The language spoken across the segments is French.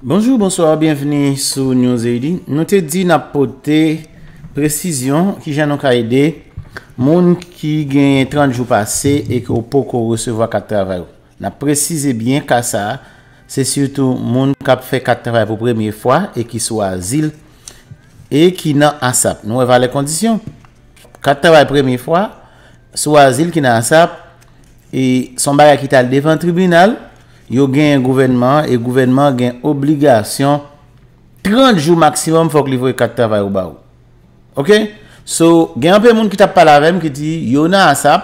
Bonjour, bonsoir, bienvenue sur News Haiti. Nous te dit n'apporter précision qui j'en ai aidé monde qui gagne 30 jours passés et qui poko recevoir 4 travail. N'a précisé bien que ça, c'est surtout monde qui fait 4 travail pour première fois et qui soit asile et qui n'a ASAP. Nous avons les conditions. 4 travail première fois, soit asile qui n'a ASAP et son bagage qui t'a devant tribunal. Yo gagne un gouvernement et gouvernement gagne obligation 30 jours maximum faut que livrer 4 travail au ba. OK? So gagne un peu monde qui t'a parlé avec qui dit yo na ASAP,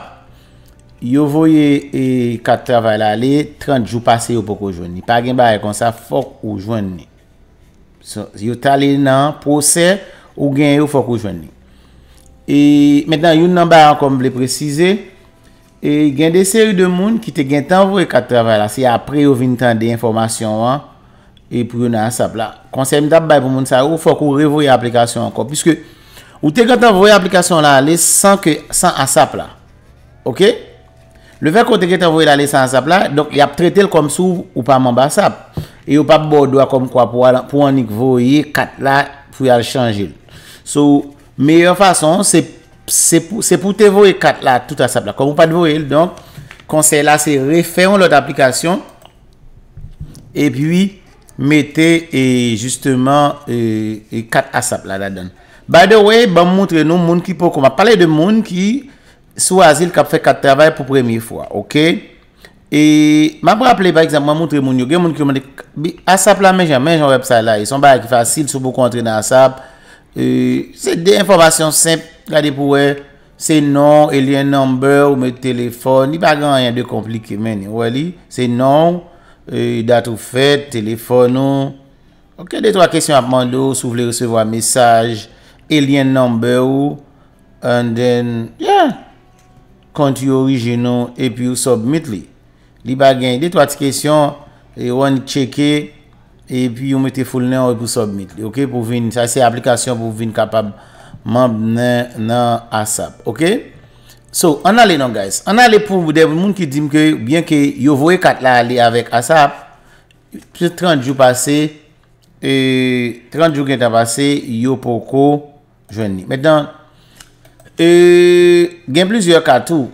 yo voyé 4 travail aller 30 jours passé yo poko joindre. Pas gagne bail comme ça faut ou joindre. So yo talé nan procès ou gagne yo faut ou joindre. Et maintenant yo nan ba comme le préciser. Et il y a des séries de monde qui te gagne temps pour 4 travail là, c'est après ils viennent tant des informations hein, et pour na ASAP là. Conseil me t'a pour monde ça, ou faut qu'on revoyer application encore puisque ou te gagne envoyer application là aller sans ASAP là. OK? Le fait qu'on te gagne envoyer aller sans ASAP là, donc il a traité comme sous ou pas membre ASAP et ou pas bordeaux comme quoi pour en envoyer 4 là pour y changer. So meilleure façon c'est pour te voir 4 là tout à sable là comme vous pas de voir donc conseil là c'est refaire l'autre application et puis mettez et justement 4 à sable là dedans. By the way ben montrer nous monde qui peut comme parler de monde qui sous asile qui fait 4 travail pour première fois. OK et m'a rappeler par exemple montrer monde yo monde qui demande ASAP là mais j'en website là ils sont pas facile sur beaucoup entrer dans ASAP. C'est des informations simples. Regardez pour eux, c'est nom, il y a un number ou le téléphone. Il n'y a pas rien de compliqué. C'est nom, date ou fête, téléphone. Ok, des trois questions à demander. Si vous voulez recevoir un message, il y a un number. And then, yeah. Compte original et puis submit. Il n'y a des trois questions. Et on checker. Et puis on mettez full name et vous submit. OK pour venir ça c'est application pour venir capable membre dans ASAP. OK? So, on allait non guys. On allait pour des monde qui dit que bien que yo voyez 4 là aller avec ASAP plus 30 jours passé et 30 jours qui t'a passé yo poko joindre. Maintenant gain plusieurs cas tout.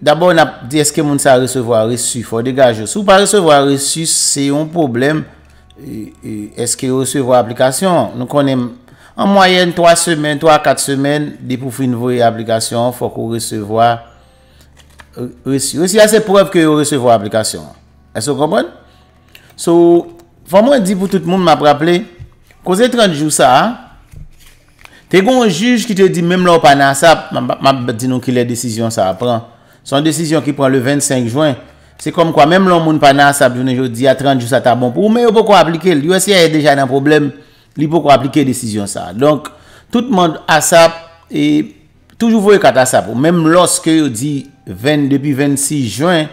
D'abord on a dit est-ce que monde ça recevoir reçu faut dégager. Si pas recevoir reçu c'est un problème. Est-ce que recevoir application? Nous connaissons en moyenne 3 semaines, 3-4 semaines, des pour une application, il faut qu'on recevoir. Aussi, assez preuve que vous recevez l'application. Est-ce que vous comprenez? So, vraiment, dit pour tout le monde, m'a rappelé, cause 30 jours ça, tu as un juge qui te dit, même là, pas dans ça, m'a dit non, quelle décision ça prend. Son décision qui prend le 25 juin. C'est comme quoi, même l'homme n'a pas n'a ça, je dis à 30 jours, ça t'a bon pour. Mais il faut appliquer. L'USCIS est déjà un problème. Il faut appliquer la décision. Ça. Donc, tout le monde a ça. Et toujours vous avez ça. Même lorsque vous dites depuis 26 juin,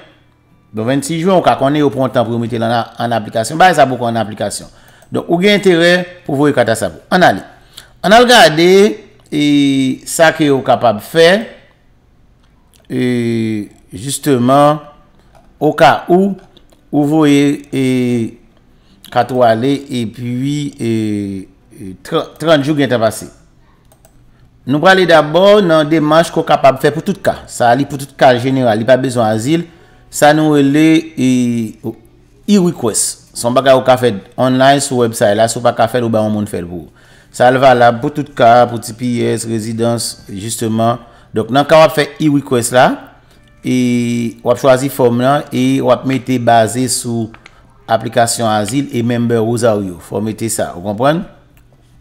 donc 26 juin, on est au printemps pour mettre en application. Bah, ça beaucoup en application. Donc, vous avez intérêt pour vous avez ça. On a regardé et ça que vous êtes capable de faire. Et justement, au cas où vous voyez et 4 aller et puis 30 jours qui est passé. Nous parlons d'abord dans des démarches qu'on est capable de faire pour tout cas. Ça pour tout cas général, il n'y a pas besoin d'asile. Ça nous est e-request. Si on ne peut pas faire online sur le website, là, si on ne peut pas faire, on ne peut pas faire. Ça va valable pour tout cas, pour TPS, résidence, justement. Donc, nous avons fait e-request là. Et on choisit forme là et on mettre basé sur application asile et member Rosario. Faut mettre ça, vous comprenez?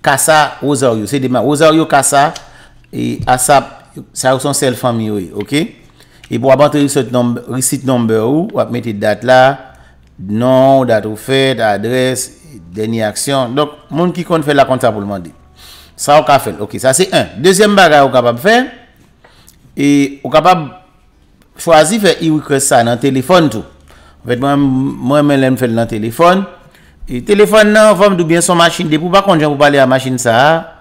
Casa Rosario, c'est demain Rosario Casa et ASAP ça sont celle famille, OK? Et pour rentrer receipt number ou on mettre date là, nom, date de fête, adresse, dernière action. Donc monde qui compte faire la compta pour le demander. Ça on capable faire. OK, ça c'est un. Deuxième bagage on capable faire et on capable choisir faire e-request ça dans téléphone tout. En fait moi même faire dans téléphone et téléphone là forme de bien son machine de pour pas qu'on pour parler à machine ça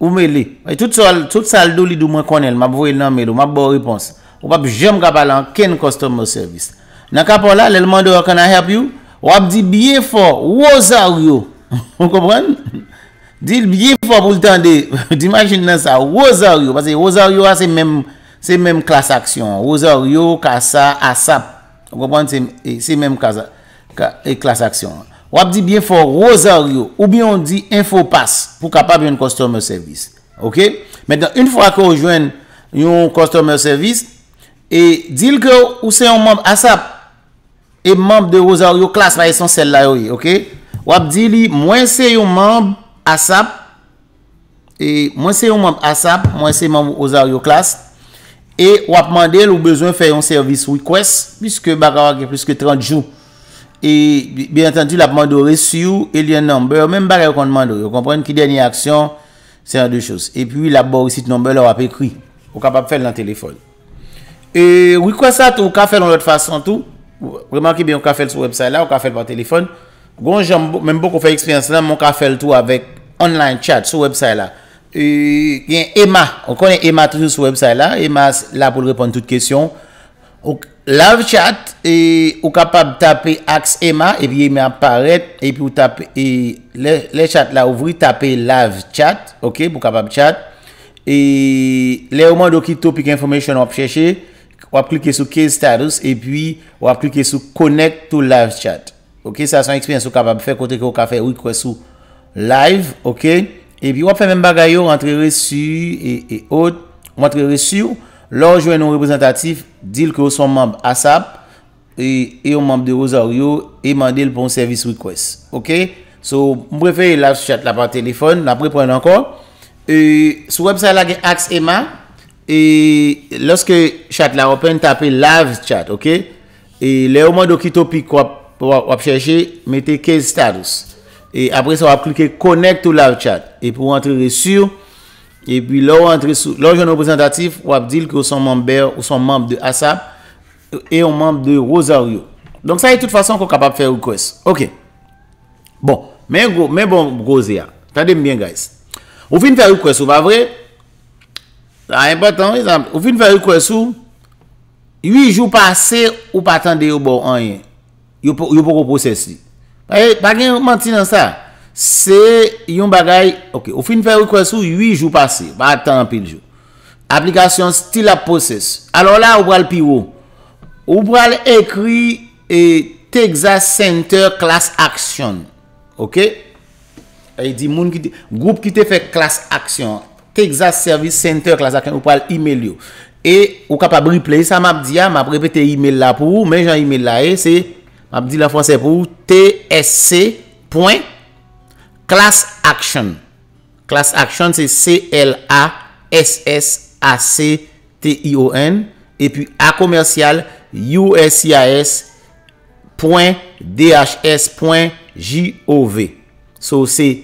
ou mêler. Et toute ça do li do moi connaît m'a voyer dans mail m'a bonne réponse. Ou pas jamais capable en ken customer service. Dans cas là l'element de can I help you Ou a dit bien fort, Rosario. Vous comprenez? Dit bien fort pour le temps de. Imaginez ça, Rosario. Parce que Rosario, c'est même classe action. Rosario, Kassa, ASAP. Vous comprenez? C'est même classe action. Ou a dit bien fort, Rosario. Ou bien on dit InfoPass pour capable de customer service. Ok? Maintenant, une fois qu'on rejoint un customer service, et dit que ou c'est un membre ASAP et membre de Rosario classe là ils sont celle là oui, OK ou a dit li moi c'est un membre ASAP et moi c'est un membre ASAP moi c'est membre Rosario classe et ou a demandé ou besoin faire un service request puisque bagawa a plus que 30 jours et bien entendu la demande reçu et le number même bagawa qu'on demande vous comprenez qui dernière action c'est deux choses et puis la barre site number là on a écrit ou capable faire dans téléphone. Et oui, quoi ça, on peut faire de l'autre façon tout. Remarquez bien, on peut faire sur le website là, on peut faire par téléphone. Bon, j'aime même beaucoup faire expérience là, on peut faire tout avec online chat sur le website là. Il y a Emma, on connaît Emma toujours sur le website là. Emma là pour répondre à toutes questions. Live chat, et on est capable de taper axe Emma, et puis Emma apparaît, et puis vous tapez les chats là, ouvrir, tapez live chat, ok, pour capable chat. Et les moments de topic information, on va chercher. On va cliquer sur Case Status et puis on va cliquer sur Connect to Live Chat. Ok, ça c'est une expérience capable de faire côté qu'on a fait request sur live. Ok, et puis on va faire même bagaille, rentrer reçu et autres. Rentrer reçu, là joindre nos représentatifs, dire que sont membres ASAP et un membre de Rosario et demander le bon service request. Ok, so on préfère live chat là par téléphone, la prendre encore. Sur le website là, il y a Axe Emma. Et lorsque chat la open tapez live chat, ok? Et les moments de qui topic qu'on chercher, mettez case status. Et après ça, on va cliquer connect to live chat. Et pour entrer sur, et puis là, on entre sur, là, jeune représentatif, on va dire que son membre de ASAP et un membre de Rosario. Donc ça, de toute façon, qu'on est capable de faire request. Ok? Bon, mais bon, gros zéa. Attendez bien, guys. Vous venez faire request, vous va vrai? C'est important, vous venez faire request ou 8 jours passés ou pas attendre au bon rien. Yo pour processer. Pas gain mentir dans ça. C'est un bagage. OK, vous venez faire request ou 8 jours passés, pas attendre pile jour. Application style à process. Alors là, on va le piro. On va écrire et Texas Center Class Action. OK? Il dit moun qui groupe qui te fait classe action. Texas Service Center classe action ou parle email yo. Et ou capable replay ça m'a dit m'a répété email là pour vous mais j'ai email là c'est m'a dit la français pour TSC point class action. Class action c'est CLASSACTION et puis A commercial USCIS.DHS.gov. So c'est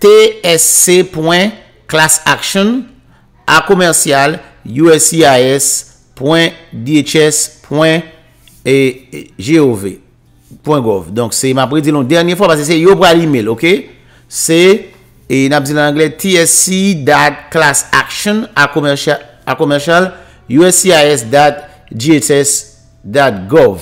tsc.classaction à commercial uscis.dhs.gov. Donc c'est m'a prédit la dernière fois parce que c'est yo pour l'email, OK? C'est et n'a dit en anglais tsc.classaction à commercial uscis.dhs.gov.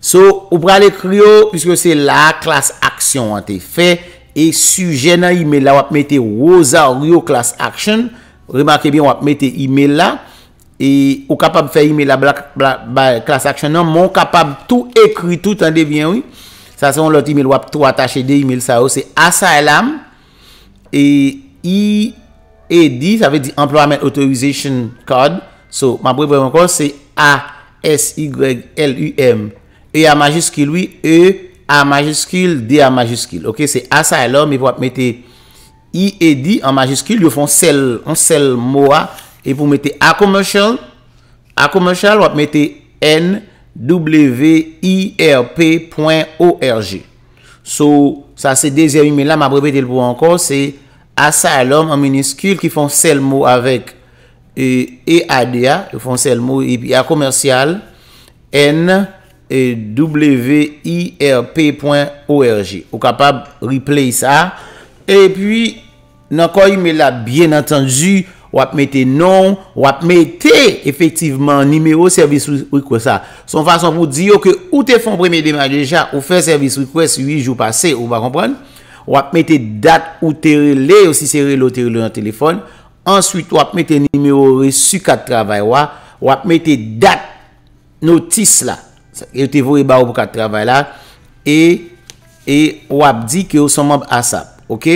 So, ou pral écrire puisque c'est la classe action en fait et sujet dans email là on mettre Rosario class action. Remarquez bien on mettre email là et ou capable faire email la class action non, mon capable tout écrit tout en bien oui. Ça c'est l'autre email on tout attaché des email ça c'est asylum et ID ça veut dire employment authorization card. So, ma brève encore c'est ASYLUM E A majuscule, oui. E A majuscule, D A majuscule. Ok, c'est asylum. Mais vous mettez I et D en majuscule. Vous font un seul mot. Et vous mettez A commercial, vous mettez NWIRP.org. So, ça c'est deuxième email là. Ma brevet pour encore. C'est asylum en minuscule qui font seul mot avec E A D A. Ils font seul mot. Et puis A commercial, N. Et WIRP.org. Ou capable replay ça. Et puis, dans quoi il met là, bien entendu, ou à mettre nom, ou à mettre effectivement numéro service request ça. Son façon pour dire que ou te font premier démarche déjà ou fait service request 8 jours passés, ou va comprendre, ou à mettre date ou te relé aussi c'est relé dans téléphone. Ensuite, ou à mettre numéro reçu 4 travail ou à mettre date notice là. Et te voyez ba ou 4 travail là et ou a dit que vous sont membre ASAP, OK?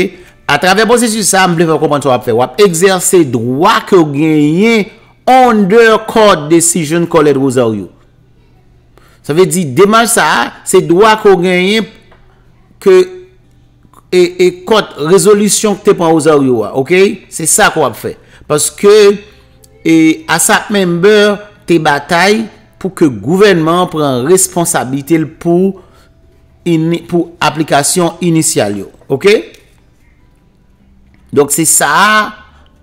À travers processus ça, me faire comprendre ça va faire. Ou exercer droit que vous gagnez under court decision collègue Rosario. Ça veut dire démarche ça, c'est droit que vous gagnez que et court résolution que tu prends Rosario, OK? C'est ça qu'on va faire parce que et à chaque member tes batailles pour que le gouvernement prenne responsabilité pour application initiale. OK? Donc c'est ça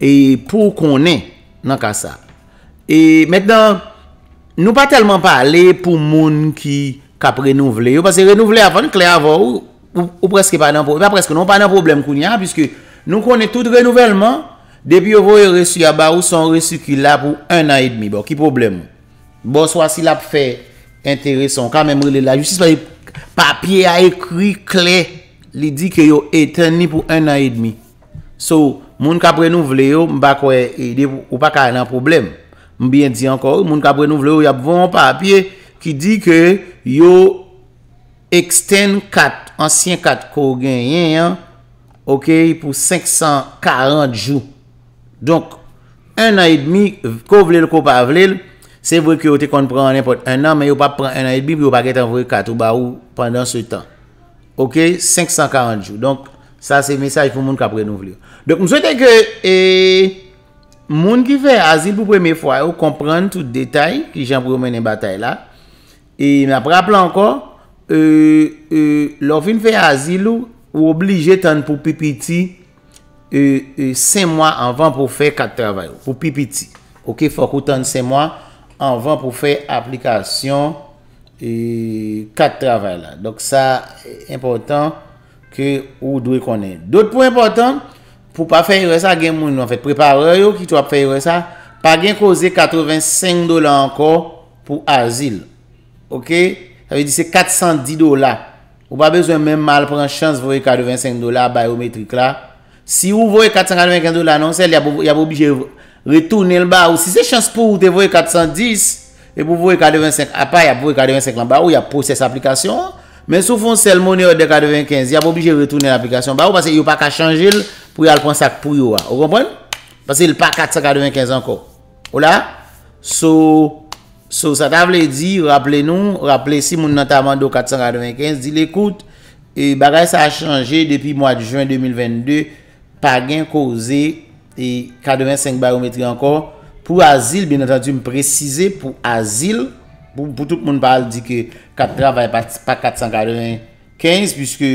et pour qu'on ait dans cas ça. Et maintenant nous pas tellement parler pour monde qui cap renouveler parce que renouveler avant clair avant ou presque pas dans problème presque non pas dans problème kounya puisque nous connaissons tout renouvellement depuis vous reçu à ba ou sont reçu qui là pour 1 an et demi. Bon qui problème? Bon soit si l'a fait intéressant quand même la justice papier a écrit clair il dit que yo éterni pour 1 an et demi. So, moun ka renouvelé yo, m'ba ko aider ou pas ka nan problème. M'bien dit encore, moun ka renouvelé yo, y a bon papier qui dit que yo extend 4 ancien 4 ko gagné, OK, pour 540 jours. Donc 1 an et demi ko vle ko pa vle, c'est vrai que yo te kon prend n'importe 1 an mais yo pa prend 1 an et demi, yo pa get envoyer 4 ou ba ou pendant ce temps. OK, 540 jours. Donc ça c'est message pour moun qui a renouvelé. Donc nous souhaitons que moun qui fait asile pour première fois ou comprendre tout détail qui j'en promène bataille là et m'a rappelé encore lorsqu'il fait asile ou obligé tant pour PPT 5 mois avant pour faire 4 travail pour PPT. OK, faut qu'on tente 5 mois avant pour faire application et 4 travail là. Donc ça important que vous devez connaître. D'autres points importants, pour ne pas faire ça, vous en fait préparer qui doit faire ça, pas gain causer $85 encore pour asile. OK? Ça veut dire c'est $410. Vous pas besoin même mal prendre chance voyer $85 biométrique là. Si vous voyez $495 non, c'est il y a obligé retourner le bas ou si c'est chance pour vous de voyer 410 et pour voyer 85 à pas il y a voyer 85 en bas ou il y a process application. Mais si vous faites celle monnaie de 95, vous n'êtes pas obligé de retourner l'application parce que vous n'avez pas qu'à changer pour aller prendre ça pour vous. Vous comprenez? Parce qu'il n'y a pas 495 encore. Voilà. Ça veut dire, rappelez-nous, rappelez si vous n'avez pas 495, dites écoute, et bagay ça a changé depuis le mois de juin 2022, pas gain causé et 85 barométrie encore. Pour asile, bien entendu, me préciser pour asile. Pour tout le monde parle dit que 4 travail pas 495 puisque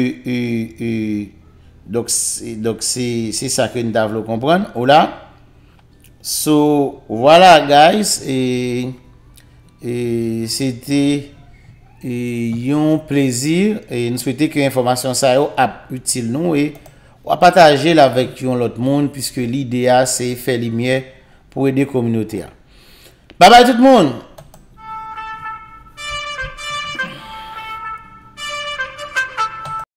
donc c'est ça que nous devons comprendre. Voilà. So voilà guys et c'était un plaisir et nous souhaitons que l'information ça a utile nous et à partager avec l'autre monde puisque l'idée c'est faire lumière pour aider la communauté. Bye bye tout le monde.